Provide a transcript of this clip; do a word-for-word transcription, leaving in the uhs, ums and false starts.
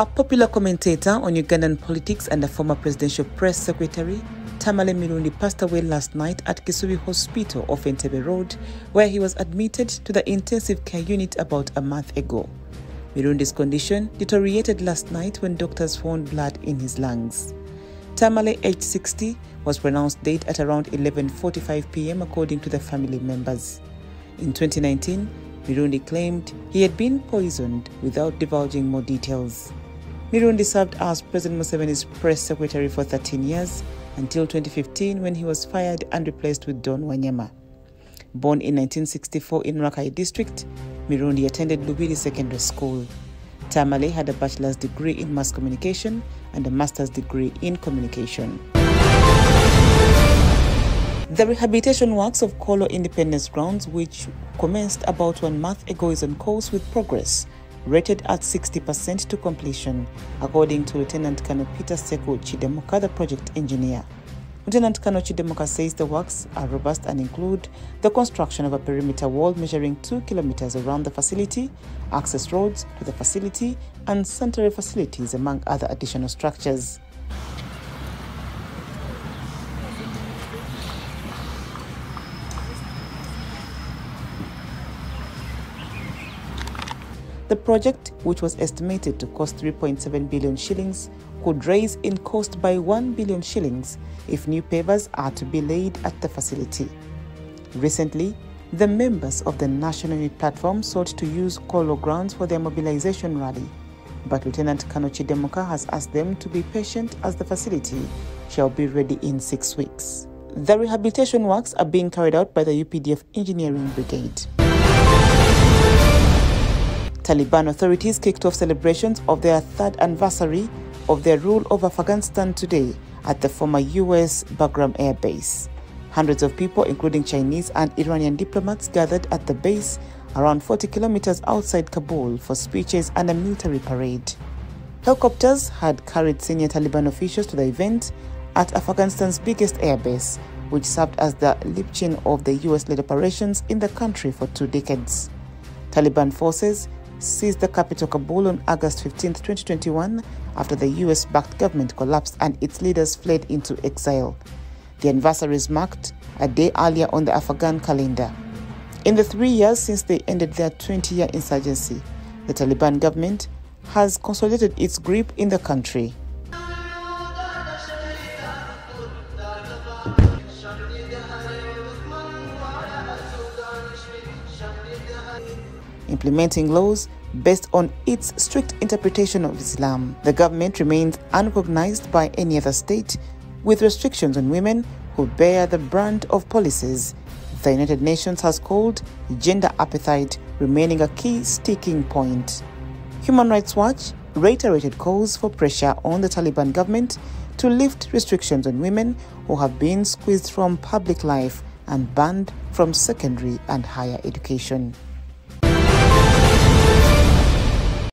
A popular commentator on Ugandan politics and a former presidential press secretary, Tamale Mirundi, passed away last night at Kisubi Hospital off Entebbe Road, where he was admitted to the intensive care unit about a month ago. Mirundi's condition deteriorated last night when doctors found blood in his lungs. Tamale, aged sixty, was pronounced dead at around eleven forty-five p m according to the family members. In twenty nineteen, Mirundi claimed he had been poisoned without divulging more details. Mirundi served as President Museveni's press secretary for thirteen years, until twenty fifteen when he was fired and replaced with Don Wanyama. Born in nineteen sixty-four in Rakai District, Mirundi attended Lubiri Secondary School. Tamale had a bachelor's degree in mass communication and a master's degree in communication. The rehabilitation works of Kolo Independence Grounds, which commenced about one month ago, is on course with progress, rated at sixty percent to completion, according to Lieutenant Colonel Peter Seko Chidemuka, the project engineer. Lieutenant Colonel Chidemuka says the works are robust and include the construction of a perimeter wall measuring two kilometers around the facility, access roads to the facility, and sanitary facilities, among other additional structures. The project, which was estimated to cost three point seven billion shillings, could raise in cost by one billion shillings if new pavers are to be laid at the facility. Recently, the members of the National Unit Platform sought to use Kolo grounds for their mobilization rally, but Lieutenant Kanochi Demoka has asked them to be patient as the facility shall be ready in six weeks. The rehabilitation works are being carried out by the U P D F Engineering Brigade. Taliban authorities kicked off celebrations of their third anniversary of their rule over Afghanistan today at the former U S Bagram Air Base. Hundreds of people, including Chinese and Iranian diplomats, gathered at the base around forty kilometers outside Kabul for speeches and a military parade. Helicopters had carried senior Taliban officials to the event at Afghanistan's biggest airbase, which served as the linchpin of the U S-led operations in the country for two decades. Taliban forces seized the capital Kabul on August fifteenth, twenty twenty-one, after the U S-backed government collapsed and its leaders fled into exile. The anniversary is marked a day earlier on the Afghan calendar. In the three years since they ended their twenty-year insurgency, the Taliban government has consolidated its grip in the country. Implementing laws based on its strict interpretation of Islam, the government remains unrecognized by any other state, with restrictions on women who bear the brand of policies the United Nations has called gender apartheid remaining a key sticking point. Human Rights Watch reiterated calls for pressure on the Taliban government to lift restrictions on women who have been squeezed from public life and banned from secondary and higher education.